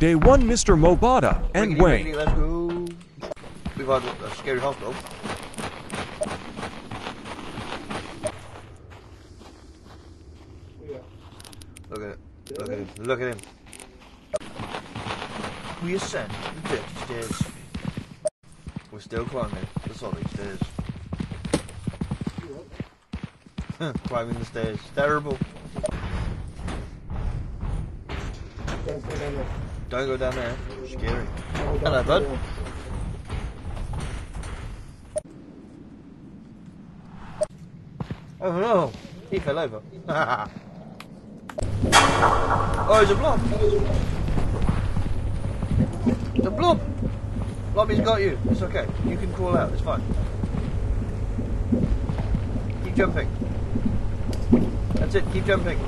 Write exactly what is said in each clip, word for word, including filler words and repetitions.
Day one, Mister Mobata and Ricky, Wayne. Ricky, let's go. We've had a scary house though. Look at it. Look at him. Look at him. We ascend the dirty stairs. We're still climbing the solid stairs. Climbing the stairs. Terrible. Don't go down there. Don't go down there. Scary. Hello, bud. Oh no! He fell over. Oh, it's a blob. It's a blob. Blobby's got you. It's okay. You can crawl out. It's fine. Keep jumping. That's it. Keep jumping.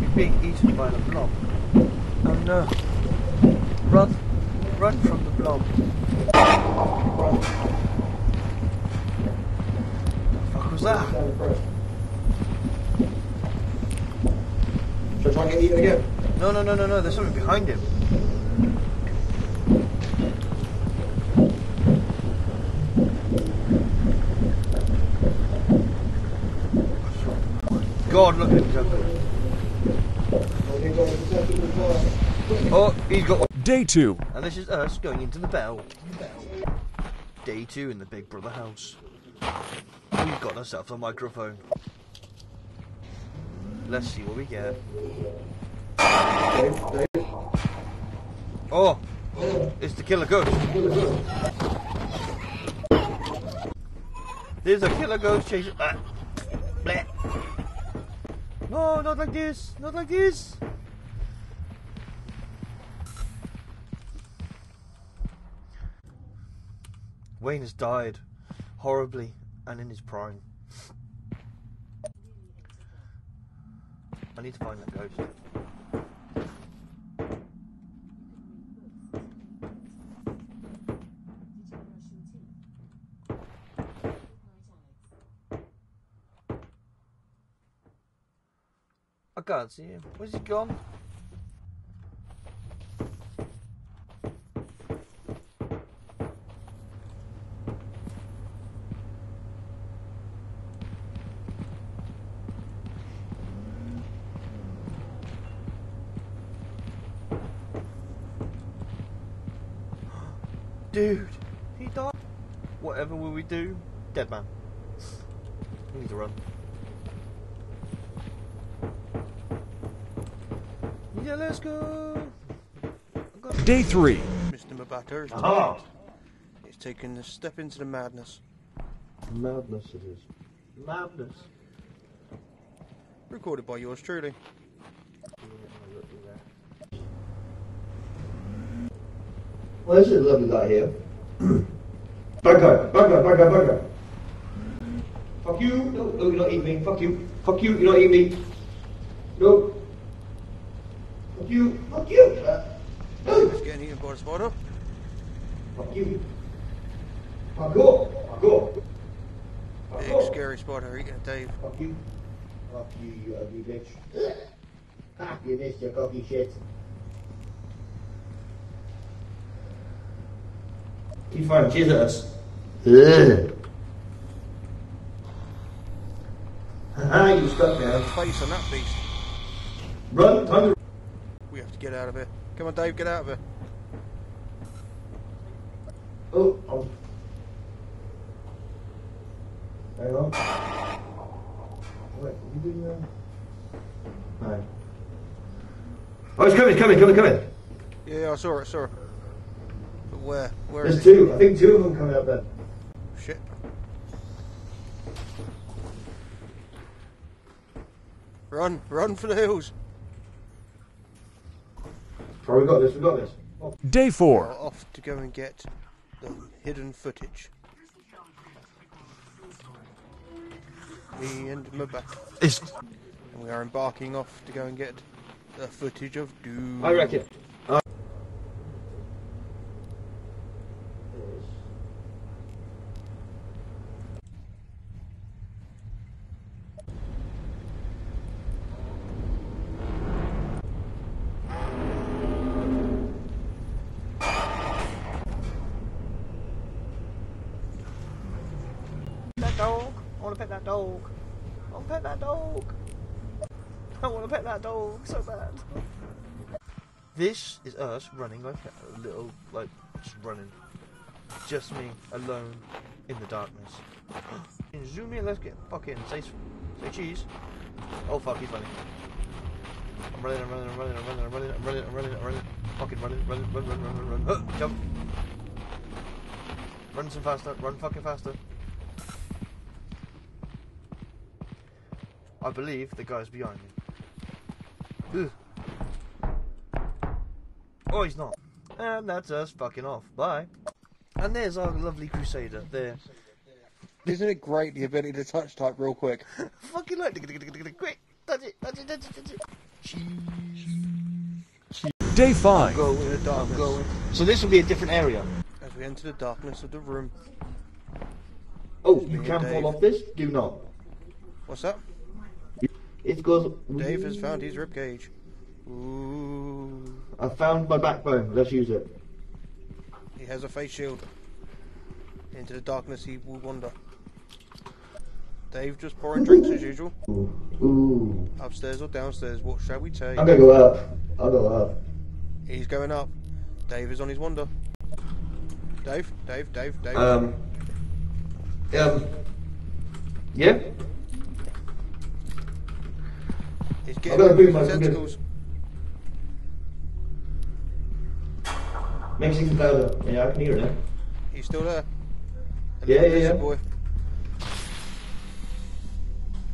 You're being eaten by the blob. Oh no. Run. Run from the blob. Run. The fuck was that? Should I try and get eaten again? No, no, no, no, no, there's something behind him. God, look at him jumping. Oh, he's got... Day two. And this is us going into the bell. Day two in the Big Brother house. We've got ourselves a microphone. Let's see what we get. Dave, Dave. Oh, it's the killer ghost. There's a killer ghost chasing. Ah. No, not like this. Not like this. Wayne has died horribly and in his prime. I need to find that ghost. I can't see him. Where's he gone? Dude, he died. Whatever will we do? Dead man. We need to run. Yeah, let's go. Day three. Mister Mobata is tired. He's taking a step into the madness. Madness it is. Madness. Recorded by yours truly. Well, this is lovely light here. Back up, back up, back up, back up. Fuck you. No, no, you're not eating me. Fuck you. Fuck you, you're not eating me. No. Fuck you. Fuck you. Uh, no. It's getting eaten by a spider. Fuck you. Fuck off. Fuck off. Big scary spider eating at Dave. Fuck you. Fuck you, you ugly bitch. Ah, you missed your cocky shit. Keep firing cheese at us. Ugh. Haha, you stuck there. Face on that beast. Run, time to... We have to get out of it. Come on, Dave, get out of it. Oh, oh. Hang on. Wait, what are you doing there? No. Oh, it's coming, it's coming, coming, coming. Yeah, I saw it, I saw it. Where? Where There's is two. It? I think two of them coming up there. Shit. Run. Run for the hills. Oh, we got this. We got this. Oh. Day four. We're off to go and get the hidden footage. Me and Mubba. And we are embarking off to go and get the footage of doom. I reckon. I want to pet that dog. I want to pet that dog. I want to pet that dog so bad. This is us running like a little, like, just running. Just me, alone, in the darkness. And zoom in, let's get fucking, say, say cheese. Oh fuck, he's running. I'm running, I'm running, I'm running, I'm running, I'm running, I'm running, I'm running, I'm running. Fucking running, running, run, run, run, run, run. Uh, jump. Run some faster, run fucking faster. I believe the guy's behind me. Ugh. Oh, he's not. And that's us fucking off. Bye. And there's our lovely Crusader there. Isn't it great, the ability to touch type real quick? Fucking like, quick, touch it, touch it, touch it, touch it. Cheese. Day five. Go in the darkness. Go. So this will be a different area. As we enter the darkness of the room. Oh, you can fall off this? Do not. What's that? It goes... Dave has found his ribcage. Ooh. I found my backbone. Let's use it. He has a face shield. Into the darkness he will wander. Dave just pouring drinks as usual. Ooh. Upstairs or downstairs, what shall we take? I'm gonna go up. I'll go up. He's going up. Dave is on his wander. Dave, Dave, Dave, Dave. Um. Um. Yeah. He's getting up his tentacles. Makes things louder. Yeah, I can hear it now. He's still there. And yeah, yeah, yeah. Boy.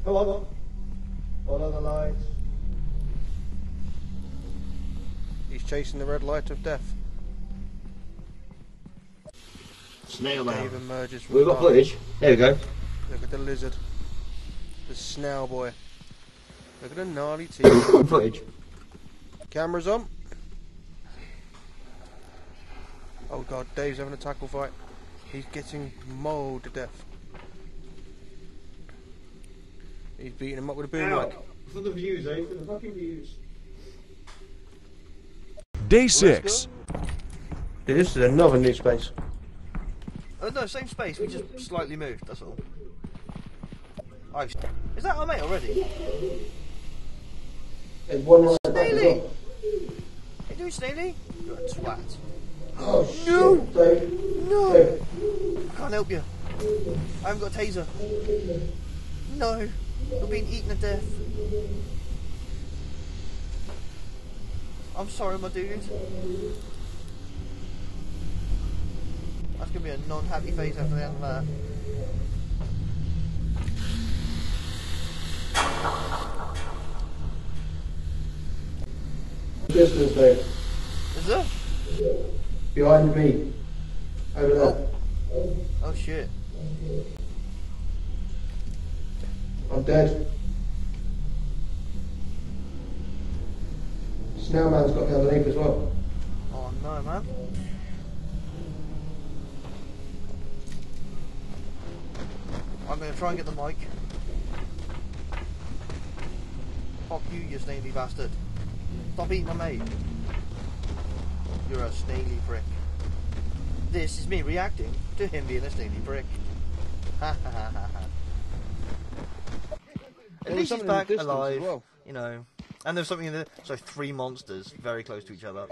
Come on. All other lights. He's chasing the red light of death. Snail man. We've got footage. There we go. Look at the lizard. The snail boy. Look at the gnarly teeth. Footage. Cameras on. Oh god, Dave's having a tackle fight. He's getting mauled to death. He's beating him up with a boomstick. For the views, eh? For the fucking views. Day six. Dude, this is another new space. Oh no, same space. We just slightly moved. That's all. Oh, is that our mate already? It's one Snaily. Hey, dude, Snaily. You're a twat. Oh, no! Shit, Dave. No! Dave. I can't help you. I haven't got a taser. No. You're being eaten to death. I'm sorry, my dude. That's going to be a non-happy face after the end of that. Distance, Dave. Is there? Behind me. Over there. Oh, oh shit. I'm dead. Snowman's got me underneath as well. Oh no, man. I'm gonna try and get the mic. Fuck you, you snaily bastard. Stop eating my mate. You're a snaily prick. This is me reacting to him being a snaily prick. Ha ha ha ha ha. At least he's back alive, well. You know. And there's something in there. So three monsters very close to each other.